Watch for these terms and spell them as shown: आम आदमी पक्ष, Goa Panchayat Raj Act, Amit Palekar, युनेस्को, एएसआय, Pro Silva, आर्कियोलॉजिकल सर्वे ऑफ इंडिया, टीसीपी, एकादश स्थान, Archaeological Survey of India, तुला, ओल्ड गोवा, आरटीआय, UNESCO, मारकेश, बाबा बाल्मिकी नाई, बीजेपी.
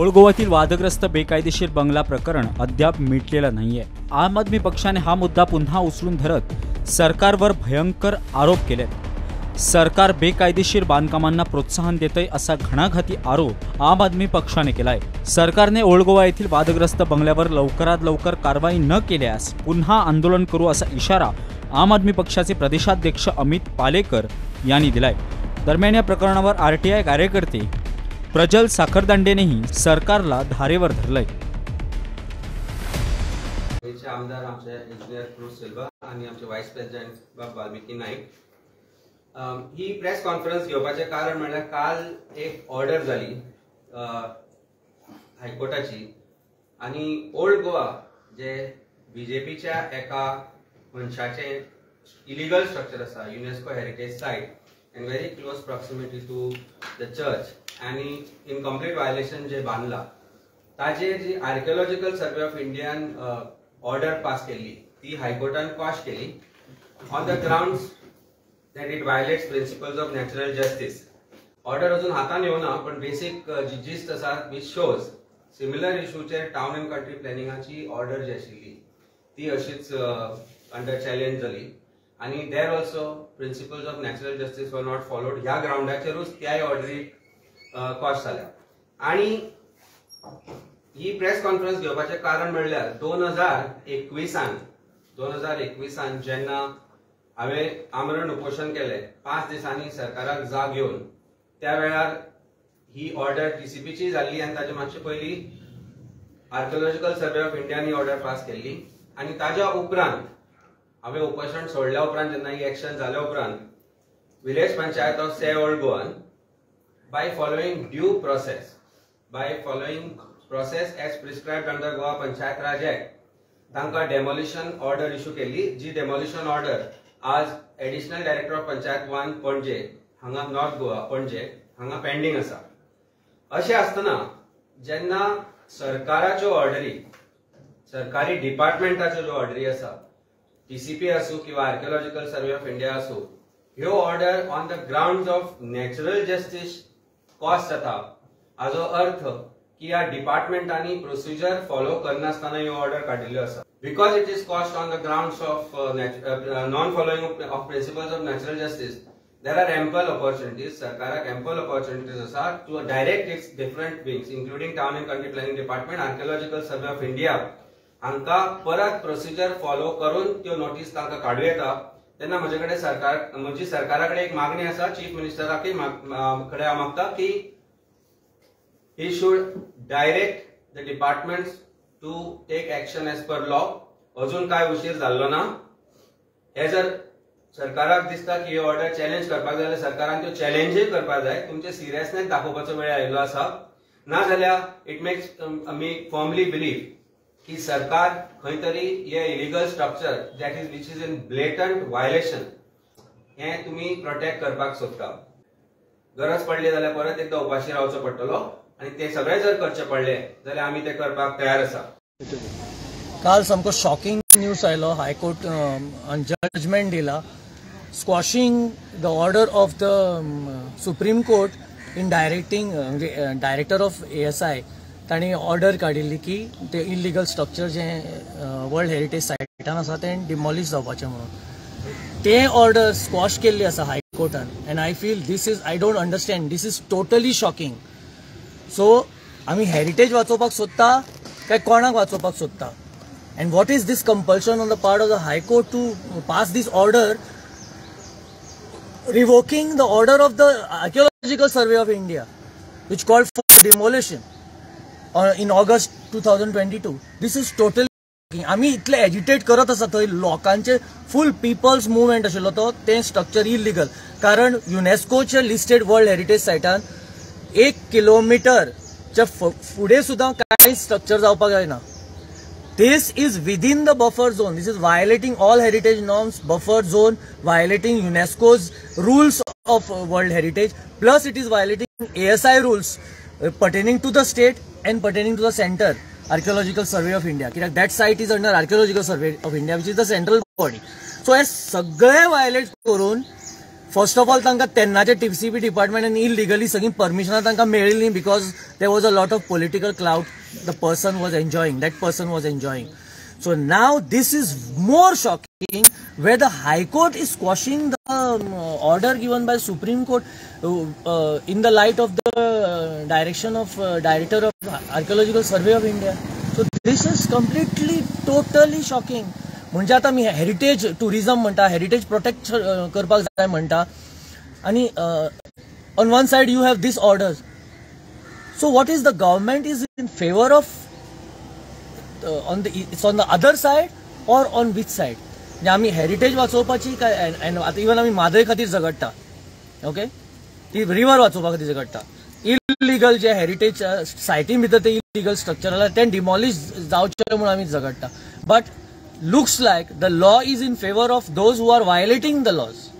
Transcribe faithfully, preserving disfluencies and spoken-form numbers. ओळगोवातील वादग्रस्त बेकायदेशीर बंगला प्रकरण अद्याप मिटलेलं नाहीये। आम आदमी पक्षाने हा मुद्दा पुन्हा उचलून धरत सरकारवर भयंकर आरोप केलेत। सरकार बेकायदेशीर बांधकामांना प्रोत्साहन देतंय असा घणाघाती आरोप आम आदमी पक्षाने केलाय। सरकारने ओळगोवा येथील वादग्रस्त बंगल्यावर लवकरात लवकर कारवाई न केल्यास पुन्हा आंदोलन करू असा इशारा आम आदमी पक्षाचे प्रदेशाध्यक्ष अमित पालेकर यांनी दिलाय। दरम्यान या प्रकरणावर आरटीआय कार्यकर्ते प्रजल साखरदंडेनेही सरकारला धारेवर धरलंय। आमचे आमदार आमचे इंजिनियर प्रो सिल्वा आणि आमचे व्हाईस प्रेसिडेंट बाबा बाल्मिकी नाई ही प्रेस कॉन्फरन्स घेवपाचे कारण म्हणजे काल एक ऑर्डर झाली हायकोर्टाची आणि ओल्ड गोवा जे बीजेपीच्या एका मनशाचे इलिगल स्ट्रक्चर असा युनेस्को heritage site and very close proximity to the church and in complete violation जे बांधला ताजे जी archaeological survey of Indian order pass केली ती हायकोर्टान क्वाश केली on the grounds that it violates principles of natural justice. Order अजून हातान येवना पण बेसिक जी जिस्ट असा विच शोज सिमिलर इश्यूचे टाउन एंड कंट्री प्लॅनिंगाची ऑर्डर जी आशिल्ली ती अशीच अंडर चॅलेंज झाली आणि there also principles of natural justice were not followed ह्या ग्राउंडाचेरूच त्याय ऑर्डरीक कॉस्ट जाल्या। आणि ही प्रेस कॉन्फरन्स घेवपाचें कारण म्हणल्यार दोन हजार एकवीसान दोन हजार एकवीसान जेन्ना हांवें आमरण उपोषण केले पांच दिसांनी सरकाराक जाग येवन त्या वेळार ही ऑर्डर टीसीपीची जाल्ली आनी ताचे मातशे पयलीं आर्कियोलॉजिकल सर्वे ऑफ इंडियान ही ऑर्डर पास केल्ली आनी ताच्या उपरांत हमें उपोषण सोडल्या उपरांत जेन्ना ही एक्शन जाल्या उपरांत village panchayat of Se old गोवान by following due process by following process as prescribed under Goa panchayat raj act तांकां डेमोलिशन ऑर्डर इश्यू केली जी डेमोलिशन ऑर्डर आज additional director of panchayat one पणजे हांगा नॉर्थ गोवा पणजे हांगा पेंडिंग आसा। अशें आसतना जेन्ना सरकाराच्यो ऑर्डरी सरकारी डिपार्टमेंटाच्यो ज्यो ऑर्डरी आसा टीसीपी असो कि आर्कियोलॉजिकल सर्वे ऑफ इंडिया असो ह्यो order on the grounds of natural justice quashed जाता हाजो अर्थ कि ह्या डिपार्टमेंटांनी प्रोसिजर फॉलो करनासतना ह्यो ऑर्डर काडिल्ल्यो आसा। Because it is quashed on the grounds of non following of principles of natural justice there are ample opportunities सरकाराक एम्पल ऑपॉर्च्युनिटीज आसा to direct its different wings including town and country planning department आर्कियोलॉजिकल सर्वे ऑफ इंडिया हांका परत procedure follow करून त्यो notice तांकां काढूं येता तेन्ना म्हजे कडेन सरकार म्हजी सरकारा कडेन एक मागणी आसा चीफ मिनिस्टराकय कडेन हांव मागता की ही should direct the departments to take action as per law. अजून काय उशीर जाल्लो ना। हे जर सरकाराक दिसता की ही ऑर्डर चॅलेंज करपाक जाय जाल्यार सरकारान त्यो चॅलेंजय करपाक जाय। तुमचे सिरियसनेस दाखोवपाचो वेळ आयिल्लो आसा नाजाल्यार इट मेक्स आमी फॉर्मली बिलीव की सरकार खंय तरी ये illegal structure that is which is in blatant violation हे तुम्ही प्रोटेक्ट करपाक सोदता। गरज पडली जाल्यार परत एकदा उपाशी रावचो पडटलो आनी ते सगळे जर करचे पडले जाल्यार आमी ते करपाक तयार आसा। काल सामको शॉकिंग न्यूज आयलो हायकोर्ट जजमेंट दिला squashing the order of the supreme court in directing director of एएसआय ताणी ऑर्डर काडिल्ली की ते इलिगल स्ट्रक्चर जे वर्ल्ड हेरिटेज सायटान आसा ते डिमॉलिश जावपाचें म्हणून ते ऑर्डर स्क्वॉश केल्ली आसा हायकोर्टान and I feel this is I don't understand this is totally shocking. So आमी हेरिटेज वाचोवपाक सोदता काय कोणाक वाचोवपाक सोदता and what is this compulsion on the part of the high court to pass this order revoking the order of the आर्कियोलॉजिकल सर्वे ऑफ इंडिया which called for demolition Uh, in August twenty twenty-two. This is totally आमी इतले agitate करत आसा थंय लोकांचे full peoples movement आशिल्लो तो तें structure illegal कारण युनेस्कोचे लिस्टेड वर्ल्ड हेरिटेज सायटान एक किलोमीटरच्या फुडें सुद्दां कांय स्ट्रक्चर जावपाक जायना। This is within the buffer zone this is violating all heritage norms buffer zone violating UNESCO's rules of world heritage plus it is violating एएसआय rules pertaining to the state and pertaining to the center archaeological survey of India because that site is under archaeological survey of India which is the central body so as सगळे violate करून first of all तांकां तेन्नाचे टीसीपी डिपार्टमेंटान illegally सगळी परमिशनां तांकां मेळिल्ली because there was a lot of political cloud the person was enjoying that person was enjoying so now this is more shocking where the high court is squashing the order given by supreme court in the light of the direction of director of आर्कियोलॉजिकल सर्वे ऑफ इंडिया so this is completely totally shocking म्हणजे आता मी heritage tourism म्हणता heritage protect करपाक जाय म्हणता आणि on one side you have this orders so what is the government is in favour of on the it's on the other side or on which side म्हणजे आम्ही heritage वाचोवपाची काय आता even आम्ही मादय खातीर झगडटा ओके ती रिवर वाचोवपा खातीर झगडटा illegal जे heritage सायटी भितर ते इलिगल स्ट्रक्चर आसा ते डिमॉलिश जावचे म्हणून आम्ही झगडटा but looks like the law is in favor of those who are violating the laws.